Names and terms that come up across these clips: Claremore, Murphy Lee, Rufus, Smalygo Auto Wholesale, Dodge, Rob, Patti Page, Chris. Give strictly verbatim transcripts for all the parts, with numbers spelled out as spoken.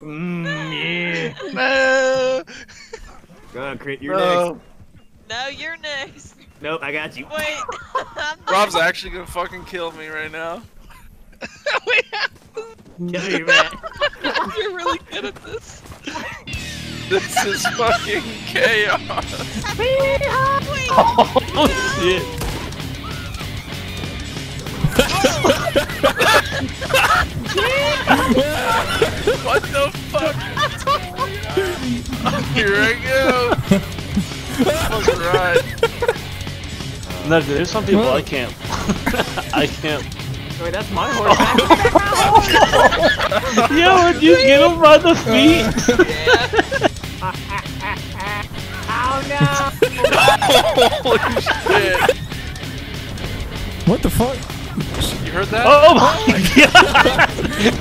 Mmm, yeah. No. Go on, Crit, you're Bro. next. No, you're next. Nope, I got you. Wait. Rob's actually gonna fucking kill me right now. We have to... Kill you, man. You're really good at this. This is fucking chaos. Oh, no. Shit. What the fuck? Here I go. That was right. No, there's some people I can't. I can't. Wait, that's my horse. Yo, did you get him by the feet? Yeah. Oh no! Holy shit! What the fuck? You heard that? Oh my god!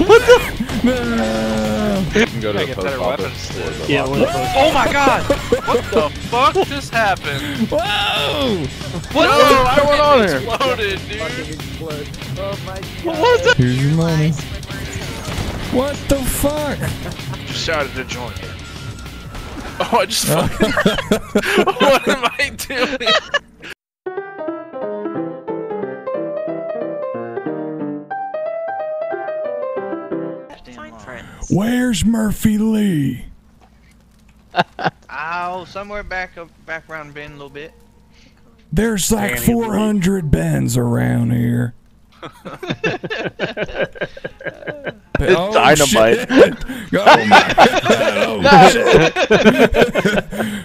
What the? No. You can go to the post office. Yeah. Oh my god! What the fuck just happened? Whoa! What's going on here? Exploded, dude! Oh my god! What the? Here's your money. What the fuck? Just shouted to join it. Oh, I just fucking... What am I doing? Where's Murphy Lee? Oh, somewhere back up, back around bend a little bit. There's like four hundred bends around here. It's oh, dynamite. Shit. Oh my god. Oh shit.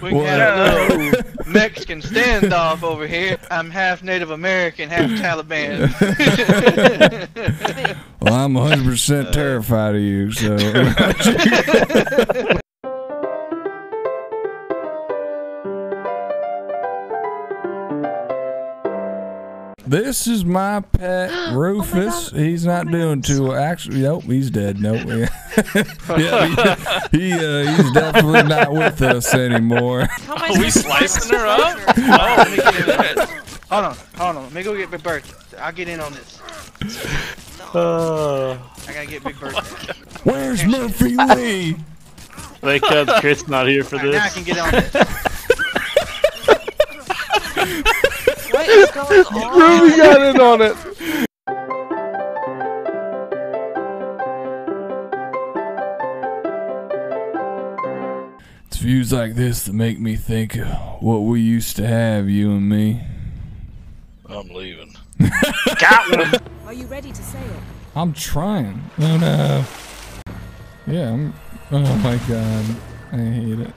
We got a little Mexican standoff over here. I'm half Native American, half Taliban. Well, I'm one hundred percent terrified of you, so. This is my pet Rufus. Oh my he's not oh doing God. too well. Actually, nope, he's dead. Nope. Yeah, he, he uh, he's definitely not with us anymore. Are oh, we slicing her up? Oh, let me get in there. Hold on, hold on. Let me go get Big Bird. I'll get in on this. No. Uh, I gotta get Big Bird. Oh Where's Murphy Lee? Wake up, Chris. Not here for right, this. Now I can get on this. Ruby got in on it. It's views like this that make me think of what we used to have, you and me. I'm leaving. Got one. Are you ready to say it? I'm trying. Oh no. Yeah. I'm, oh my god. I hate it.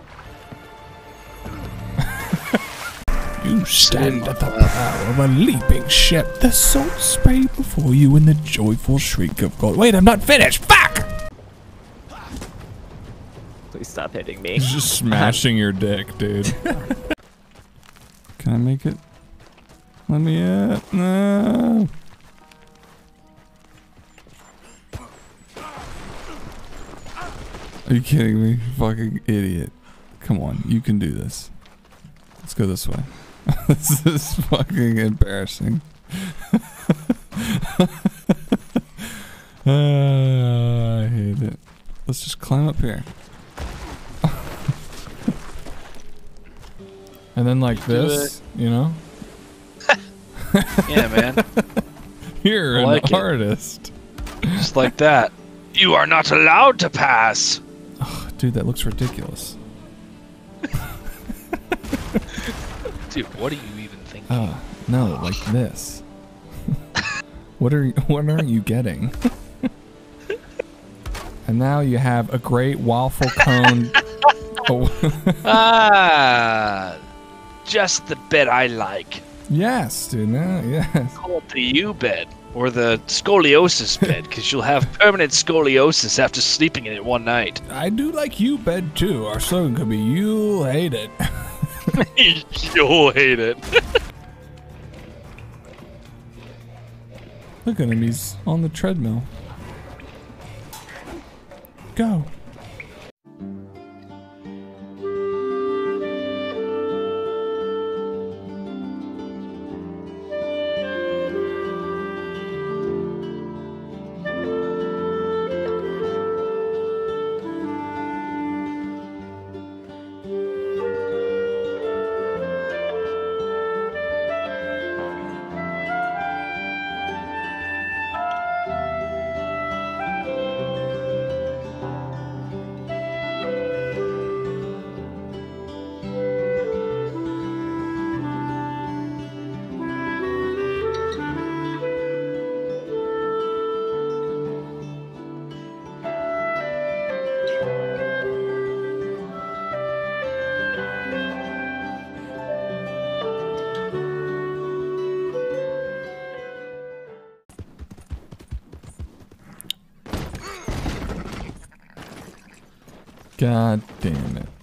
You stand at the prow of a leaping ship, the salt spray before you and the joyful shriek of God. Wait, I'm not finished! Fuck! Please stop hitting me. He's just smashing your dick, dude. Can I make it? Let me up. No! Are you kidding me? Fucking idiot. Come on, you can do this. Let's go this way. This is fucking embarrassing. uh, I hate it. Let's just climb up here. And then like this, you know? Yeah, man. You're like an it. artist. Just like that. You are not allowed to pass. Oh, dude, that looks ridiculous. Dude, what are you even thinking? Oh, no, like this. What are you, what are you getting? And now you have a great waffle cone. Oh. Ah, just the bed I like. Yes, dude, no, yes. Call it the U bed or the scoliosis bed, because you'll have permanent scoliosis after sleeping in it one night. I do like U bed too. Our slogan could be "You'll hate it." You'll hate it. Look at him, he's on the treadmill. Go. God damn it.